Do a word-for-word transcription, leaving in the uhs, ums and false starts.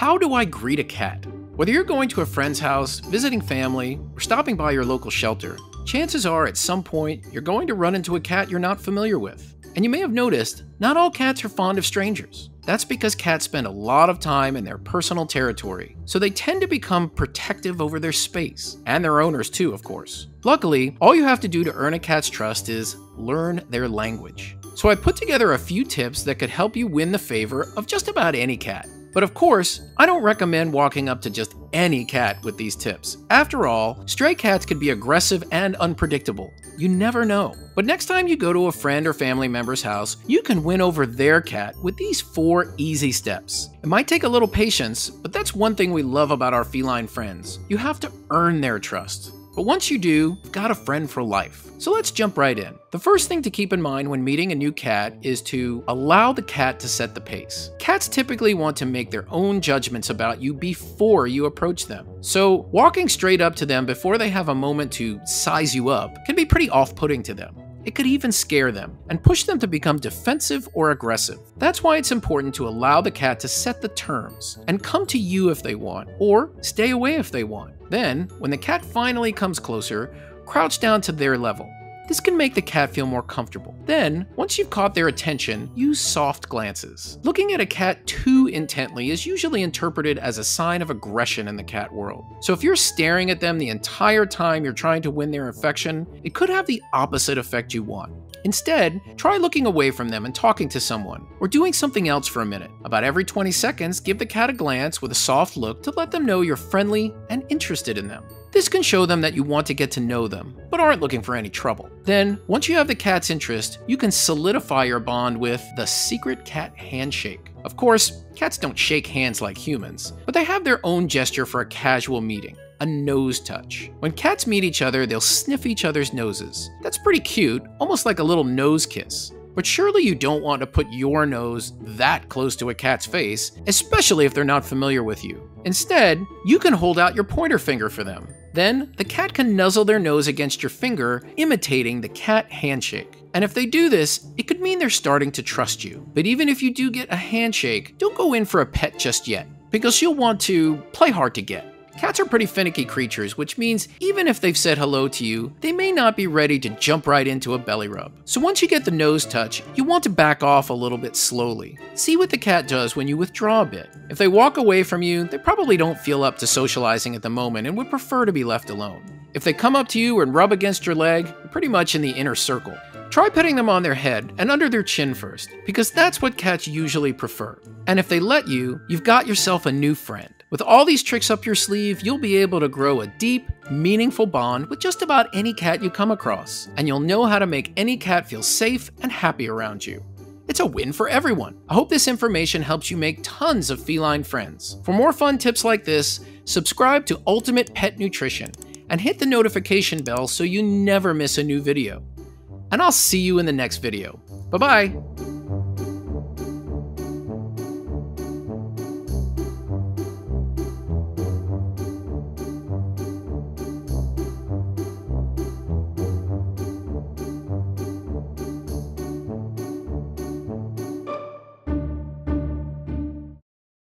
How do I greet a cat? Whether you're going to a friend's house, visiting family, or stopping by your local shelter, chances are at some point you're going to run into a cat you're not familiar with. And you may have noticed, not all cats are fond of strangers. That's because cats spend a lot of time in their personal territory, so they tend to become protective over their space, and their owners too, of course. Luckily, all you have to do to earn a cat's trust is learn their language. So I put together a few tips that could help you win the favor of just about any cat. But of course, I don't recommend walking up to just any cat with these tips. After all, stray cats can be aggressive and unpredictable. You never know. But next time you go to a friend or family member's house, you can win over their cat with these four easy steps. It might take a little patience, but that's one thing we love about our feline friends. You have to earn their trust. But once you do, you've got a friend for life. So let's jump right in. The first thing to keep in mind when meeting a new cat is to allow the cat to set the pace. Cats typically want to make their own judgments about you before you approach them. So walking straight up to them before they have a moment to size you up can be pretty off-putting to them. It could even scare them and push them to become defensive or aggressive. That's why it's important to allow the cat to set the terms and come to you if they want, or stay away if they want. Then, when the cat finally comes closer, crouch down to their level. This can make the cat feel more comfortable. Then, once you've caught their attention, use soft glances. Looking at a cat too intently is usually interpreted as a sign of aggression in the cat world. So if you're staring at them the entire time you're trying to win their affection, it could have the opposite effect you want. Instead, try looking away from them and talking to someone, or doing something else for a minute. About every twenty seconds, give the cat a glance with a soft look to let them know you're friendly and interested in them. This can show them that you want to get to know them, but aren't looking for any trouble. Then, once you have the cat's interest, you can solidify your bond with the secret cat handshake. Of course, cats don't shake hands like humans, but they have their own gesture for a casual meeting. A nose touch. When cats meet each other, they'll sniff each other's noses. That's pretty cute, almost like a little nose kiss. But surely you don't want to put your nose that close to a cat's face, especially if they're not familiar with you. Instead, you can hold out your pointer finger for them. Then, the cat can nuzzle their nose against your finger, imitating the cat handshake. And if they do this, it could mean they're starting to trust you. But even if you do get a handshake, don't go in for a pet just yet, because you'll want to play hard to get. Cats are pretty finicky creatures, which means even if they've said hello to you, they may not be ready to jump right into a belly rub. So once you get the nose touch, you want to back off a little bit slowly. See what the cat does when you withdraw a bit. If they walk away from you, they probably don't feel up to socializing at the moment and would prefer to be left alone. If they come up to you and rub against your leg, you're pretty much in the inner circle. Try petting them on their head and under their chin first, because that's what cats usually prefer. And if they let you, you've got yourself a new friend. With all these tricks up your sleeve, you'll be able to grow a deep, meaningful bond with just about any cat you come across, and you'll know how to make any cat feel safe and happy around you. It's a win for everyone. I hope this information helps you make tons of feline friends. For more fun tips like this, subscribe to Ultimate Pet Nutrition and hit the notification bell so you never miss a new video. And I'll see you in the next video. Bye-bye.